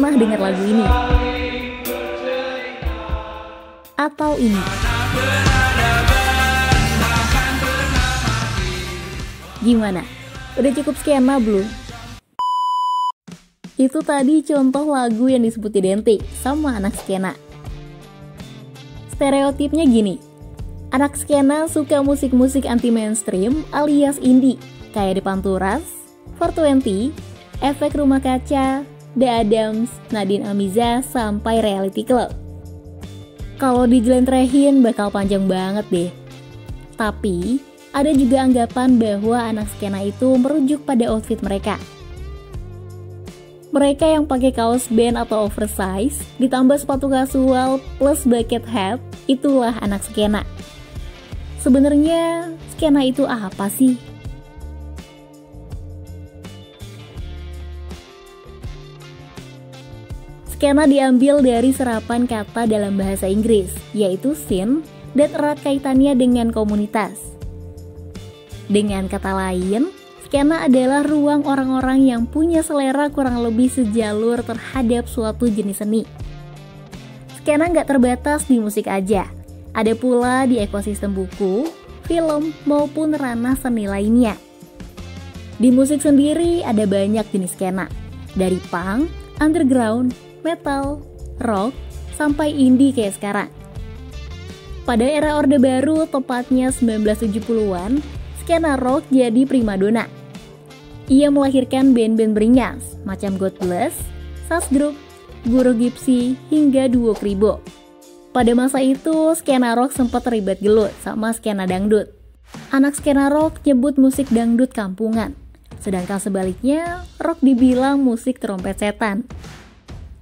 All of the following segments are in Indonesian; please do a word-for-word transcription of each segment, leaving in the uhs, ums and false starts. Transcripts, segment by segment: pernah dengar lagu ini? Atau ini? Gimana? Udah cukup skema belum? Itu tadi contoh lagu yang disebut identik sama anak skena. Stereotipnya gini, anak skena suka musik-musik anti-mainstream alias indie, kayak di Panturas, Fort Twenty, Efek Rumah Kaca, The Adams, Nadine Amiza, sampai Reality Club. Kalau dijlentrehin bakal panjang banget deh. Tapi, ada juga anggapan bahwa anak skena itu merujuk pada outfit mereka. Mereka yang pakai kaos band atau oversize, ditambah sepatu kasual plus bucket hat, itulah anak skena. Sebenarnya, skena itu apa sih? Skena diambil dari serapan kata dalam bahasa Inggris, yaitu scene, dan erat kaitannya dengan komunitas. Dengan kata lain, skena adalah ruang orang-orang yang punya selera kurang lebih sejalur terhadap suatu jenis seni. Skena nggak terbatas di musik aja, ada pula di ekosistem buku, film, maupun ranah seni lainnya. Di musik sendiri ada banyak jenis skena, dari punk, underground, metal, rock, sampai indie kayak sekarang. Pada era Orde Baru, tepatnya sembilan belas tujuh puluhan, skena rock jadi primadona. Ia melahirkan band-band beringas macam God Bless, Sas Group, Guru Gipsy, hingga Duo Kribo. Pada masa itu, skena rock sempat terlibat gelut sama skena dangdut. Anak skena rock nyebut musik dangdut kampungan, sedangkan sebaliknya, rock dibilang musik trompet setan.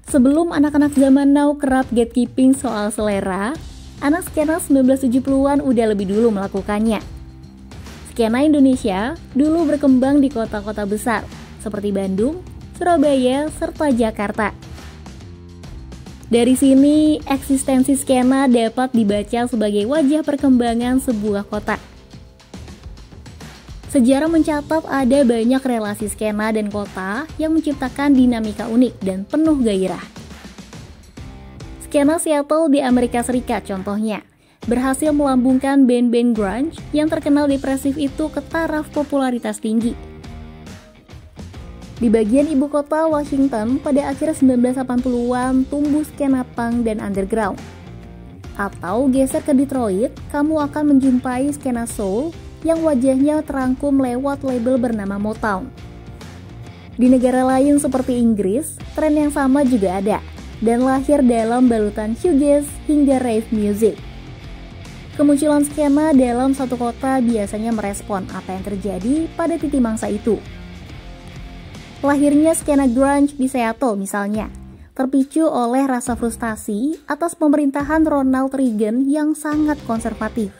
Sebelum anak-anak zaman now kerap gatekeeping soal selera, anak skena sembilan belas tujuh puluhan udah lebih dulu melakukannya. Skena Indonesia dulu berkembang di kota-kota besar seperti Bandung, Surabaya, serta Jakarta. Dari sini, eksistensi skena dapat dibaca sebagai wajah perkembangan sebuah kota. Sejarah mencatat ada banyak relasi skena dan kota yang menciptakan dinamika unik dan penuh gairah. Skena Seattle di Amerika Serikat contohnya berhasil melambungkan band-band grunge yang terkenal depresif itu ke taraf popularitas tinggi. Di bagian ibu kota Washington pada akhir sembilan belas delapan puluhan tumbuh skena punk dan underground. Atau geser ke Detroit, kamu akan menjumpai skena soul yang wajahnya terangkum lewat label bernama Motown. Di negara lain seperti Inggris, tren yang sama juga ada dan lahir dalam balutan shoegaze hingga rave music. Kemunculan skena dalam satu kota biasanya merespon apa yang terjadi pada titik mangsa itu. Lahirnya skena grunge di Seattle misalnya, terpicu oleh rasa frustasi atas pemerintahan Ronald Reagan yang sangat konservatif.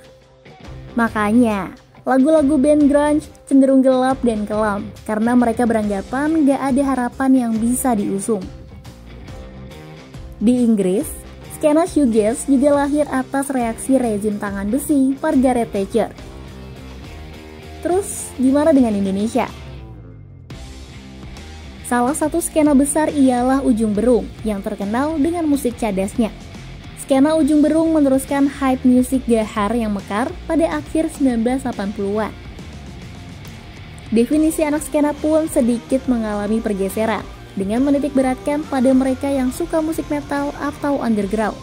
Makanya, lagu-lagu band grunge cenderung gelap dan kelam karena mereka beranggapan gak ada harapan yang bisa diusung. Di Inggris, skena shoegaze juga lahir atas reaksi rezim tangan besi Margaret Thatcher. Terus, gimana dengan Indonesia? Salah satu skena besar ialah Ujung Berung yang terkenal dengan musik cadasnya. Skena Ujung Berung meneruskan hype musik gahar yang mekar pada akhir sembilan belas delapan puluhan. Definisi anak skena pun sedikit mengalami pergeseran, dengan menitikberatkan pada mereka yang suka musik metal atau underground.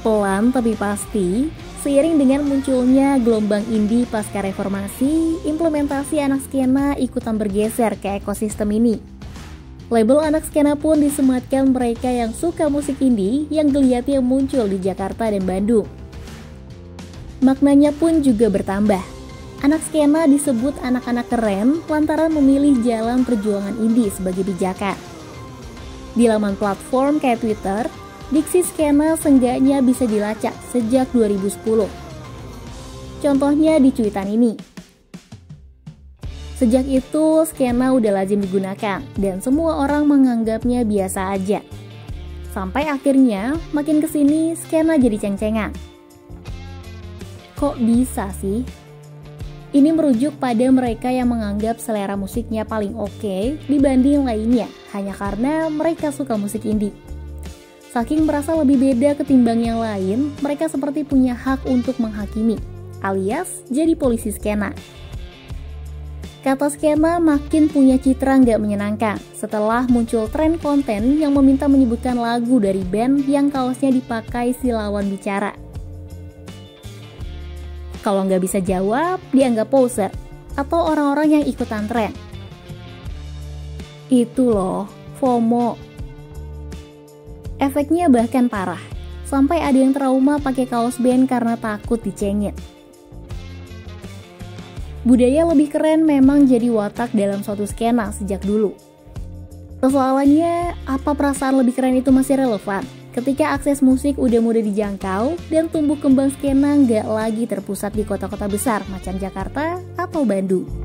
Pelan tapi pasti, seiring dengan munculnya gelombang indie pasca reformasi, implementasi anak skena ikutan bergeser ke ekosistem ini. Label anak skena pun disematkan mereka yang suka musik indie yang geliatnya muncul di Jakarta dan Bandung. Maknanya pun juga bertambah. Anak skena disebut anak-anak keren lantaran memilih jalan perjuangan indie sebagai pijakan. Di laman platform kayak Twitter, diksi skena seenggaknya bisa dilacak sejak dua ribu sepuluh. Contohnya di cuitan ini. Sejak itu, skena udah lazim digunakan dan semua orang menganggapnya biasa aja. Sampai akhirnya, makin kesini skena jadi ceng-cengan. Kok bisa sih? Ini merujuk pada mereka yang menganggap selera musiknya paling oke dibanding lainnya hanya karena mereka suka musik indie. Saking merasa lebih beda ketimbang yang lain, mereka seperti punya hak untuk menghakimi, alias jadi polisi skena. Kata skena makin punya citra nggak menyenangkan setelah muncul tren konten yang meminta menyebutkan lagu dari band yang kaosnya dipakai si lawan bicara. Kalau nggak bisa jawab, dianggap poser atau orang-orang yang ikutan tren. Itu loh, FOMO. Efeknya bahkan parah, sampai ada yang trauma pakai kaos band karena takut dicengit. Budaya lebih keren memang jadi watak dalam suatu skena sejak dulu. Persoalannya, apa perasaan lebih keren itu masih relevan ketika akses musik udah mudah dijangkau dan tumbuh kembang skena nggak lagi terpusat di kota-kota besar macam Jakarta atau Bandung.